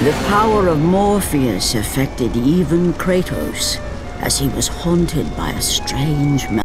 The power of Morpheus affected even Kratos, as he was haunted by a strange melody.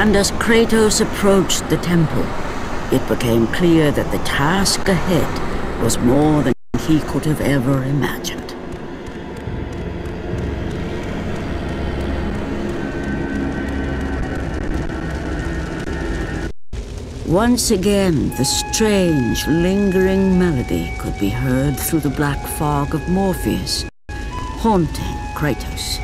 And as Kratos approached the temple, it became clear that the task ahead was more than he could have ever imagined. Once again, the strange, lingering melody could be heard through the black fog of Morpheus, haunting Kratos.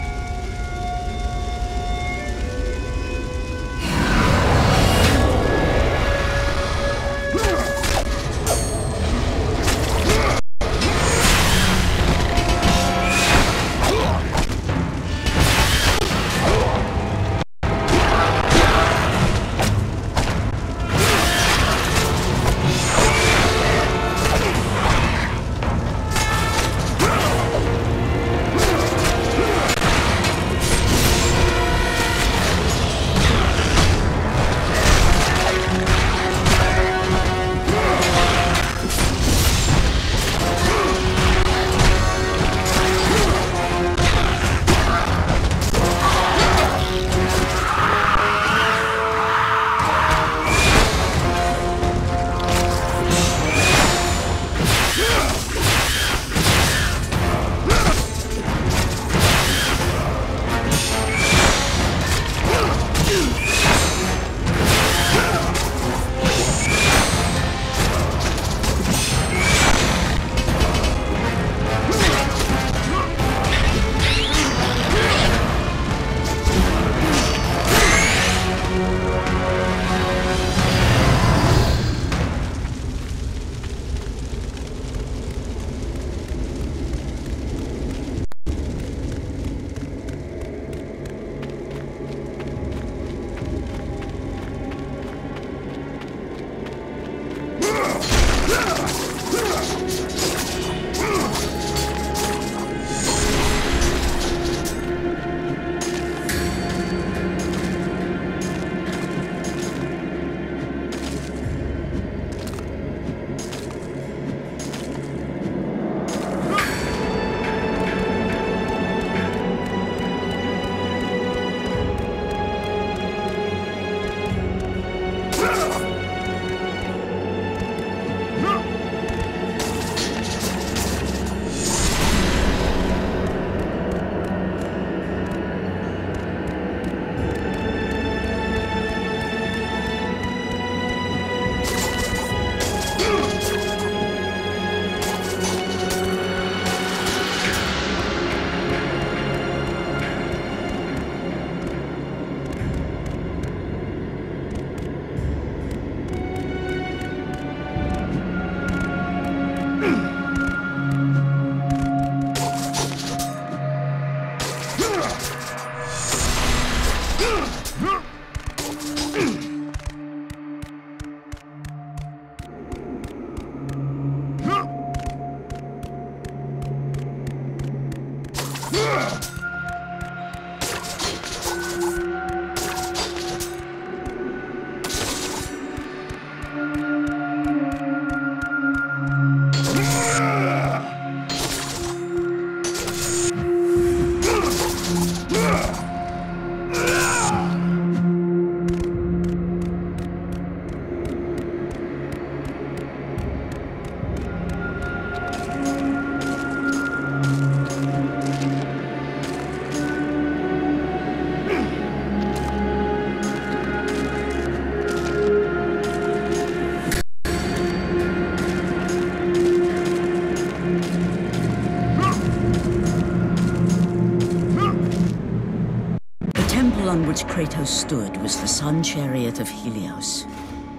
Which Kratos stood was the sun chariot of Helios,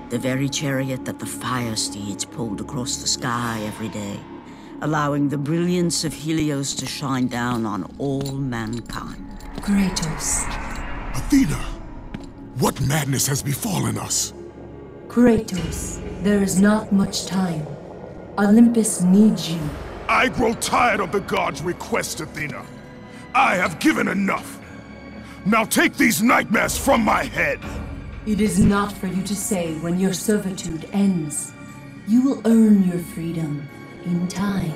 the very chariot that the fire steeds pulled across the sky every day, allowing the brilliance of Helios to shine down on all mankind. Kratos. Athena! What madness has befallen us? Kratos, there is not much time. Olympus needs you. I grow tired of the gods' request, Athena. I have given enough. Now take these nightmares from my head! It is not for you to say when your servitude ends. You will earn your freedom in time.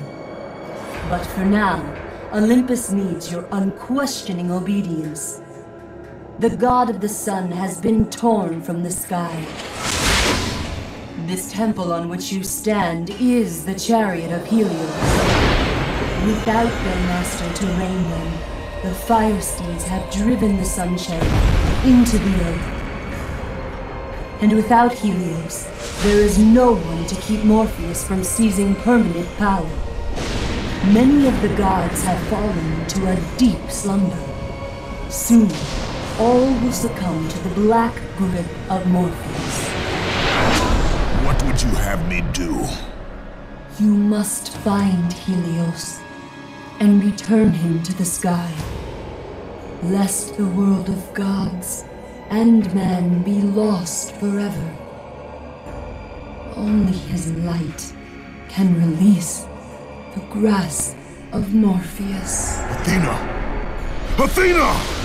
But for now, Olympus needs your unquestioning obedience. The god of the sun has been torn from the sky. This temple on which you stand is the chariot of Helios. Without their master to reign them, the firestays have driven the sunshine into the earth. And without Helios, there is no one to keep Morpheus from seizing permanent power. Many of the gods have fallen into a deep slumber. Soon, all will succumb to the black grip of Morpheus. What would you have me do? You must find Helios and return him to the sky, lest the world of gods and man be lost forever. Only his light can release the grasp of Morpheus. Athena! Athena!